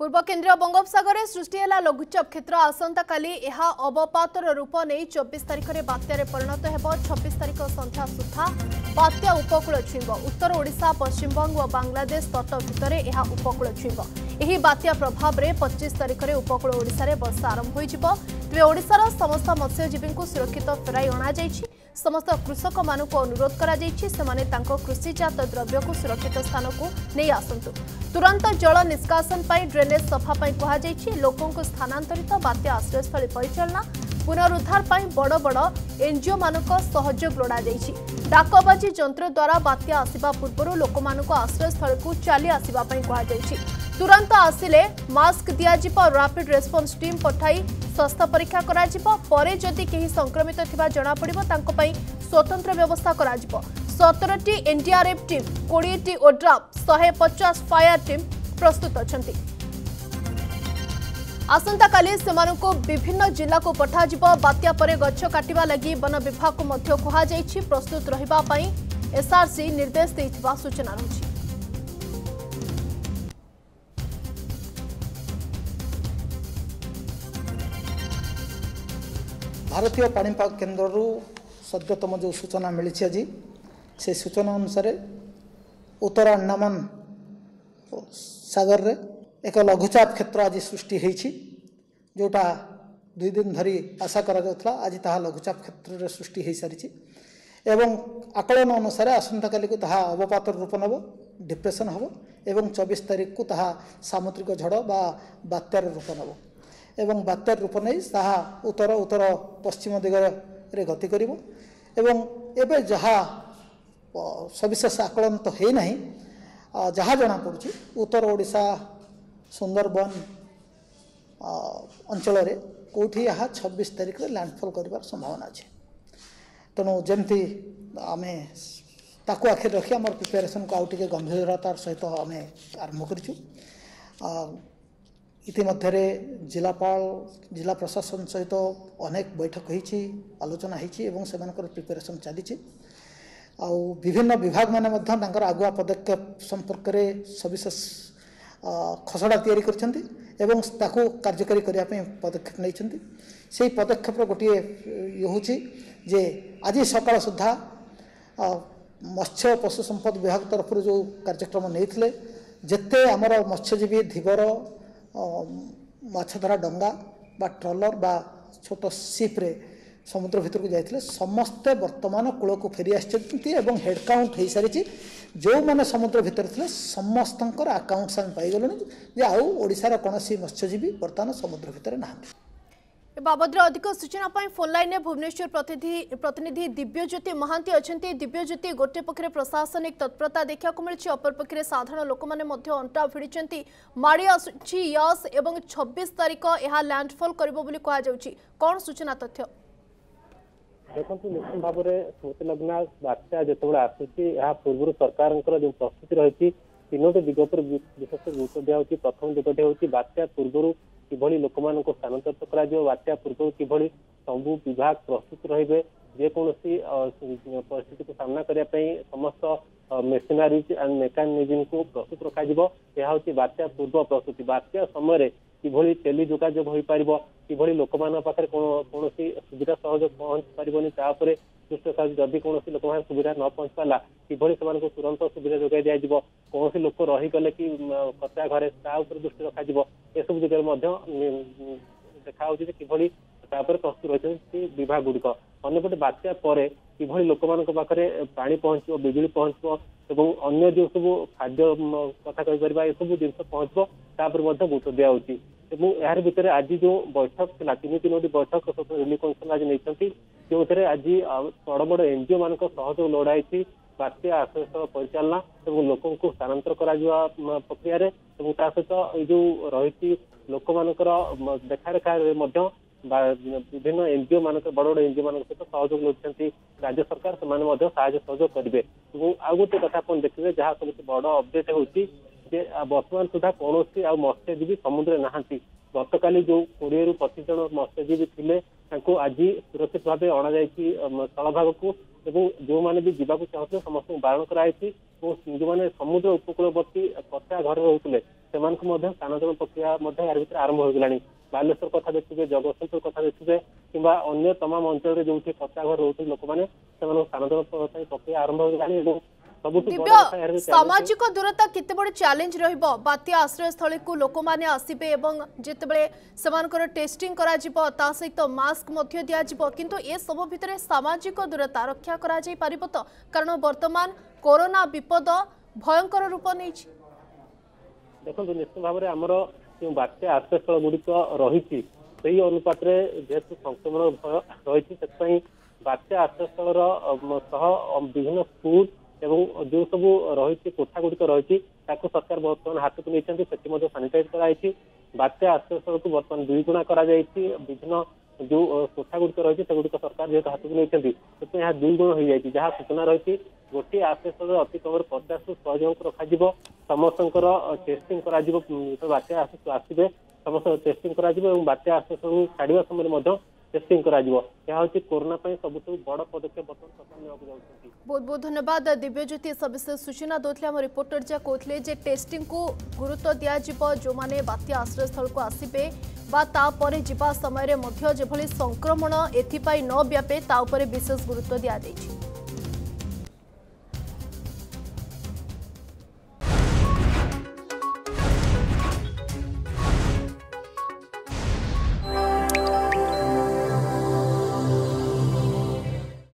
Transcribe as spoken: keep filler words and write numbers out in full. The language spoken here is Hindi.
पूर्व केन्द्रीय बंगोपसगर में सृष्टि है लघुचाप क्षेत्र आसंता काली यह अवपातर रूप नहीं चौबीस तारिख में बात्यारे परिणत हो। छब्बीस तारिख संध्या सुधा बात्या उपकूल छुईब। उत्तर ओडिशा पश्चिमबंग और बांग्लादेश तट भितर यह उपकूल छुईब। बात्या प्रभाव में पच्चीस तारिख में उपकूल ओडिशा वर्षा आरंभ हो। तेज ओडिशार समस्त मत्स्यजीवी को सुरक्षित फेराई अणाई। समस्त कृषक मानू अनुरोध कर कृषिजात द्रव्य को सुरक्षित स्थान को नहीं आसतु। तुरंत जल निष्कासन ड्रेनेज सफाई कहुई। लोकों को स्थानांतरित बात्या आश्रयस्थल परिचालना पुनरुद्धार बड़ बड़ एनजीओ मानक सहयोग लोड़ा। डाकबाजी जंत्र द्वारा बात्या आसवा पूर्व लोक आश्रयस्थल को चली आसवा तुरंत आसिले मास्क दियाजिब। रैपिड रेस्पॉन्स टीम पठाई स्वास्थ्य परीक्षा कराजिब। परे जदि केही संक्रमित थिबा जणा पड़िबो तांको पई स्वतंत्र व्यवस्था कराजिब। सत्रह टी एनडीआरएफ टीम बीस टी ओड्राफ एक सौ पचास फायर टीम प्रस्तुत अछंती। आसंता काली सेमानंको विभिन्न जिला को पठाजिब। बात्या परे गच्छ काटिबा लागि वन विभाग को मध्य कहा जाइछि। प्रस्तुत रहिबा पई एसआरसी निर्देश दैथिबा सूचना रहछि। भारतीय पाणीपाग केन्द्रु सद्यतम जो सूचना मिली आज से सूचना अनुसार उत्तर अंडमान सागर रे एक लघुचाप क्षेत्र आज सृष्टि होती। जोटा दुई दिन धरी आशा करा जातला आज ता लघुचाप क्षेत्र रे सृष्टि हो सारी। एवं आकलन अनुसार आसंता काली को ताहा अवपातर रूप नब डिप्रेशन हम एवं चौबीस तारीख को ताहा सामुद्रिक झड़ बा बात्यार रूप नब। एवं बात्यार रूप नहीं ताहा उत्तर उत्तर पश्चिम दिगरे गति करिवो। एवं एबे जहा सविशेष आकलन तो है नहीं जहाँ जना पड़ुछि उत्तर ओडिशा सुंदरबन अंचल रे कोठी यहाँ छब्बीस तारिख रे लैंडफॉल करिवार संभावना अछि। तेणु जेमती आमे ताकू आखिर रखी आम प्रिपेरेसन को आउटिके गंभीरतार सहित आम आरंभ करिछु। इतिमध्य जिलापाल जिला प्रशासन सहित अनेक बैठक होती आलोचना होती से प्रिपेरेसन चली। विभिन्न विभाग मैंने आगुआ पदक्षेप संपर्क में सविशेष खसड़ा तैयारी करकारी करने पदक्षेप नहीं। पदक्षेपर गोटे ये हूँ आज सका सुधा मत्स्य पशु संपद विभाग तरफ जो कार्यक्रम नहीं जिते आमर मत्स्यजीवी धीवर माछधरा डंगा बा ट्रॉलर बा छोट सीप्रे समुद्र भितर को जाते समस्ते वर्तमान कूल को फेरी आसती। हेड काउंट हो सारी। जो मैंने समुद्र भीतर थे समस्त आकाउंट्स आम पाईगलु जे आउ ओडिसा रा कोनोसी मत्स्यजीवी वर्तमान समुद्र भीतर ना। बाबद अधिक सूचना फोन लाइन में भुवनेश्वर प्रतिनिधि दिव्यज्योति महांती अच्छे। दिव्यज्योति गोटे पक्षे प्रशासनिक तत्परता देखा मिली अपर पक्षे साधारण लोक मैंने अंटा भिड़ी माड़ी आसूची यस एवं छब्बीस तारिख यह लैंडफॉल कर सूचना तथ्य देखते निश्चित भाव में स्मृति लग्ना बात्या जो आसूची पूर्व सरकार जो प्रस्तुति रही तीनो दिग पर विशेष गुरुत्व दिखाई। प्रथम दिगटे हूँ बात्या पूर्व किभली लोक मान स्थानांतरित कर बात्या पूर्व किभली सबू विभाग प्रस्तुत रही जेकोसी परिस्थिति को सामना करने समस्त मेसीनारीज एंड मेकानिजम को प्रस्तुत रखा। यह हूँ बात्या पूर्व प्रस्तुति। बात्या समय किभली टेली जोगाजोग हो पार किभली लोक मान पाखे कौन सी सुविधा सहयोग पहुंच पारनी तापर दृष्टि सारी। जदि कौन लोक मान सुविधा न पहुंच पारा किभली से तुरंत सुविधा जोगाई दिज्व। कौन लोक रहीगले कि कच्चा घरे तापर दृष्टि रखा। एसबू जगह देखा किभली प्रस्तुत रही विभाग गुड़िक। अंपटे बात्या किभली लोक मान पाखे पानी पहुंचो बिजुली पहुंचो एवं अन्य जो सब खाद्य कथा कहीपर ये सब जिन पहुंचो तापर गुरुत्व दिखाई। यार भितर आज जो बैठक थी तीन तीनोटी बैठक रिलीफ कमिशन आज नहीं जो थे आज बड़ बड़ एनजीओ मान सहयोग लोड़ाई बात्या आश्रयस्थल परिचालना और लोकों को स्थानांतर कर प्रक्रिय सहित जो रही लोक मान देखारेखा विभिन्न एनजीओ मान बड़ बड़ एनजीओ मान सहित सहयोग लोटे राज्य सरकार से सहयोग करेंगे। आउ गोटे कथा आप देखिए जहाँ सबसे बड़ अपडेट होती बर्तमान सुधा कौन मत्स्यजीवी समुद्र नहांती गतकाली जो कोड़े रु पचिश जन मत्स्यजीवी थे आज सुरक्षित भाव अणा स्थलभाग को जो मैंने भी जावाक चाहते समस्त बारण कराई और जो मैंने समुद्र उपकूलवर्ती कथा घर रोते स्थानांतरण प्रक्रिया भर आरंभ हो गलानी। बालेश्वर कथा देखिए, जगतसिंहपुर कथा देखिए किंवा अन्य तमाम अंचल जो कच्चा घर रोते लोक मैंने स्थानांतरण प्रक्रिया आरंभ हो गलानी। दिव्य सामाजिक दूरता केते बड़ चैलेंज रहिबो बात्या आश्रय स्थल को लोक माने आसीबे एवं जेतेबेले समानकर टेस्टिंग करा जिवो ता सहित मास्क मध्ये दिया जिवो किंतु ए सब भितरे सामाजिक दूरता रक्षा करा जाई परिबो त कारण वर्तमान कोरोना विपद भयंकर रूप नै छि। देखो निश्चित भाव में हमरो जो बात्या आश्रय स्थल गुड़िक रही अनुपात जेहेतु संक्रमण भय रही से बात्या आश्रय स्थल विभिन्न स्कूल एवं जो सब रही कोठा गुड़िक रही सरकार बर्तमान हाथ को लेते से सानिटाइज कराई। बात्या आश्रय स्थल को बर्तमान दुईगुणा कर विभिन्न जो कोठा गुड़िक रही गुड़िक सरकार जेहत हाथ को लेते से दुईगुण हो जाए। जहाँ सूचना रही गोटे आश्रय स्थल अति कम पचास रु सौ जन को रखा समस्त टेस्टिंग कर बात्या आश्रय आसवे समस्त टेस्टिंग कर बात्या आश्रय स्थल छाड़ा समय टेस्टिंग करा जिवो। या होची कोरोना पे सबुतो बड़ पदक्षेप बतन सरकार ने आगुजाउछथि। बहुत बहुत धन्यवाद दिव्यज्योति सविशेष सूचना दोथले। हम रिपोर्टर जा कोथले जे टेस्टिंग को गुरुत्व दिया जिवो जो माने बात्या आश्रय स्थल को आसीबे बा ता परे जिबा समय रे मध्य जे भली संक्रमण एथि पई न व्यापे ता ऊपर विशेष गुरुत्व दिया दैछि।